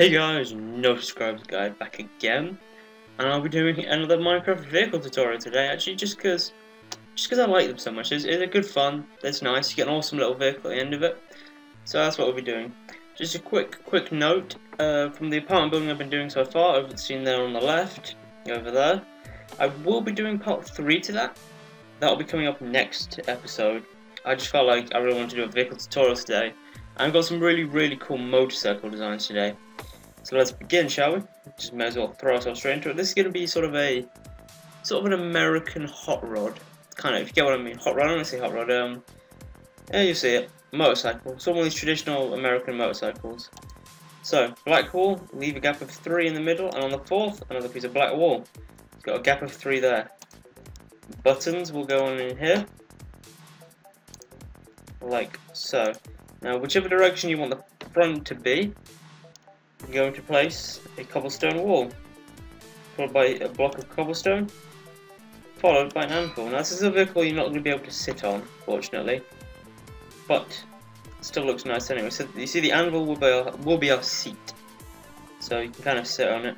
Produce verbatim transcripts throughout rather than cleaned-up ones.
Hey guys, TheNoSubscribersGuy back again, and I'll be doing another Minecraft vehicle tutorial today. Actually, just because just because I like them so much. It's, it's good fun, it's nice, you get an awesome little vehicle at the end of it, so that's what we'll be doing. Just a quick quick note, uh, from the apartment building I've been doing so far, over the scene there on the left, over there, I will be doing part three to that. That'll be coming up next episode. I just felt like I really wanted to do a vehicle tutorial today. I've got some really, really cool motorcycle designs today. So let's begin, shall we? Just may as well throw ourselves straight into it. This is going to be sort of a, sort of an American hot rod. Kind of, if you get what I mean. Hot rod, I'm going to say hot rod. Um, yeah, you see it. Motorcycle. Some of these traditional American motorcycles. So, black wall, leave a gap of three in the middle, and on the fourth, another piece of black wall. It's got a gap of three there. Buttons will go on in here. Like so. Now, whichever direction you want the front to be, you're going to place a cobblestone wall, followed by a block of cobblestone, followed by an anvil. Now, this is a vehicle you're not going to be able to sit on, fortunately, but it still looks nice anyway. So you see, the anvil will be our, will be our seat, so you can kind of sit on it.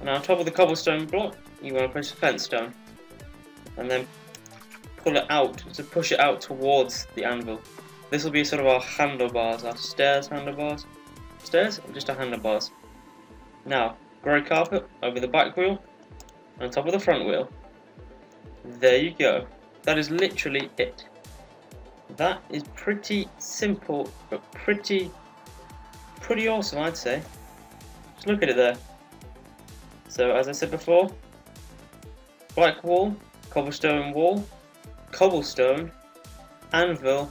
And on top of the cobblestone block, you want to place a fence stone, and then pull it out to push it out towards the anvil. This will be sort of our handlebars, our stairs handlebars. Stairs, or just our handlebars. Now, grey carpet over the back wheel, on top of the front wheel. There you go. That is literally it. That is pretty simple, but pretty, pretty awesome, I'd say. Just look at it there. So, as I said before, black wall, cobblestone wall, cobblestone, anvil,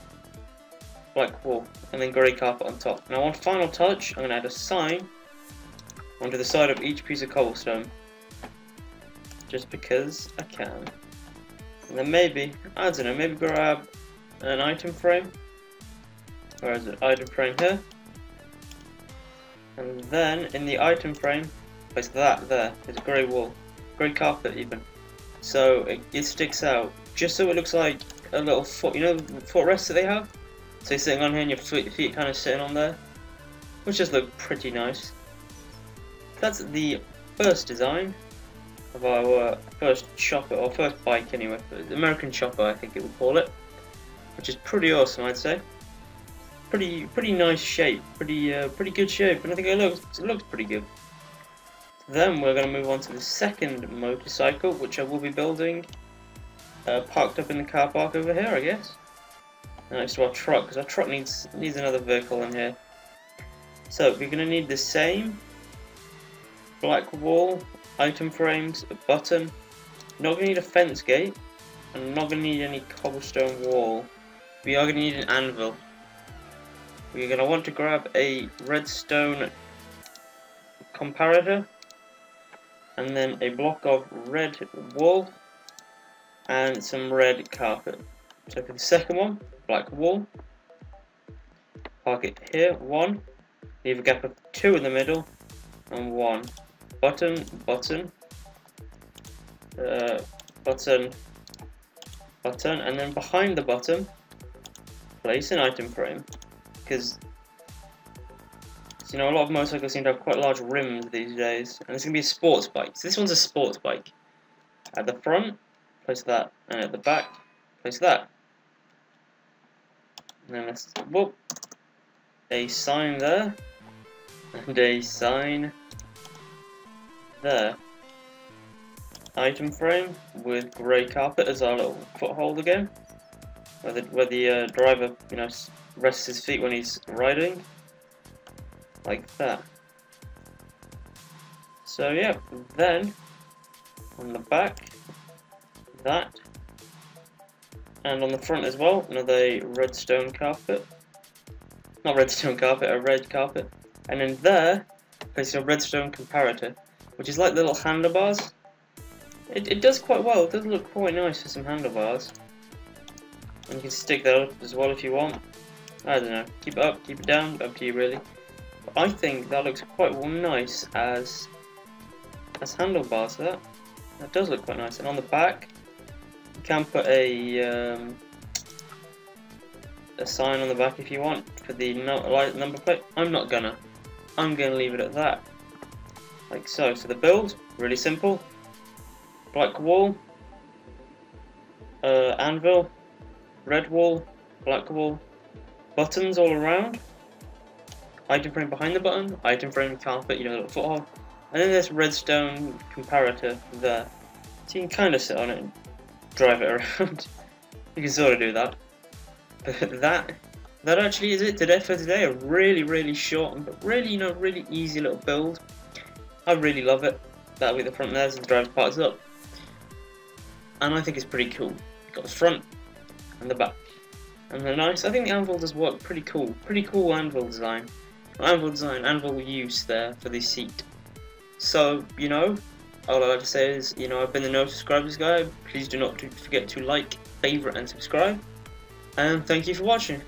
black wall, and then grey carpet on top. Now, one final touch, I'm going to add a sign onto the side of each piece of cobblestone, just because I can. And then maybe, I don't know, maybe grab an item frame. Where is it? Item frame here. And then in the item frame, place that there. It's a grey wall, grey carpet even. So it, it sticks out, just so it looks like a little foot, you know, the foot rest that they have. So you're sitting on here and your feet kind of sitting on there, which just look pretty nice. That's the first design of our first chopper, or first bike anyway, American chopper I think it would call it, which is pretty awesome, I'd say. Pretty pretty nice shape, pretty uh, pretty good shape, and I think it looks it looks pretty good. Then we're going to move on to the second motorcycle, which I will be building, uh, parked up in the car park over here, I guess. Next to our truck, because our truck needs needs another vehicle in here. So we're going to need the same black wall, item frames, a button. We're not going to need a fence gate, and we're not going to need any cobblestone wall. We are going to need an anvil. We're going to want to grab a redstone comparator, and then a block of red wool and some red carpet. So for the second one, black wall, park it here, one, leave a gap of two in the middle, and one, button, button, uh, button, button, and then behind the button, place an item frame, because, you know, a lot of motorcycles seem to have quite large rims these days, and it's going to be a sports bike, so this one's a sports bike. At the front, place that, and at the back, place that. And then let's, whoop, a sign there, and a sign there. Item frame with grey carpet as our little foothold again, where the, where the uh, driver, you know, rests his feet when he's riding, like that. So yeah, then, on the back, that. And on the front as well, another redstone carpet. Not redstone carpet, a red carpet. And in there, place a redstone comparator, which is like little handlebars. It, it does quite well, it does look quite nice for some handlebars. And you can stick that up as well if you want. I don't know, keep it up, keep it down, up to you really. But I think that looks quite nice as, as handlebars, that. That does look quite nice. And on the back, can put a um, a sign on the back if you want for the no light number plate. I'm not gonna. I'm going to leave it at that, like so. So the build, really simple. Black wool, uh, anvil, red wool, black wool, buttons all around, item frame behind the button, item frame carpet, you know, little foothold, and then this redstone comparator there. So you can kind of sit on it and drive it around. You can sort of do that. But that, that actually is it today for today. A really, really short, but really, you know, really easy little build. I really love it. That'll be the front there, so the drive parts up. And I think it's pretty cool. Got the front and the back. And they're nice. I think the anvil does work pretty cool. Pretty cool anvil design. Anvil design, anvil use there for the seat. So, you know, all I like to say is, you know, I've been the No Subscribers Guy. Please do not forget to like, favourite and subscribe. And thank you for watching.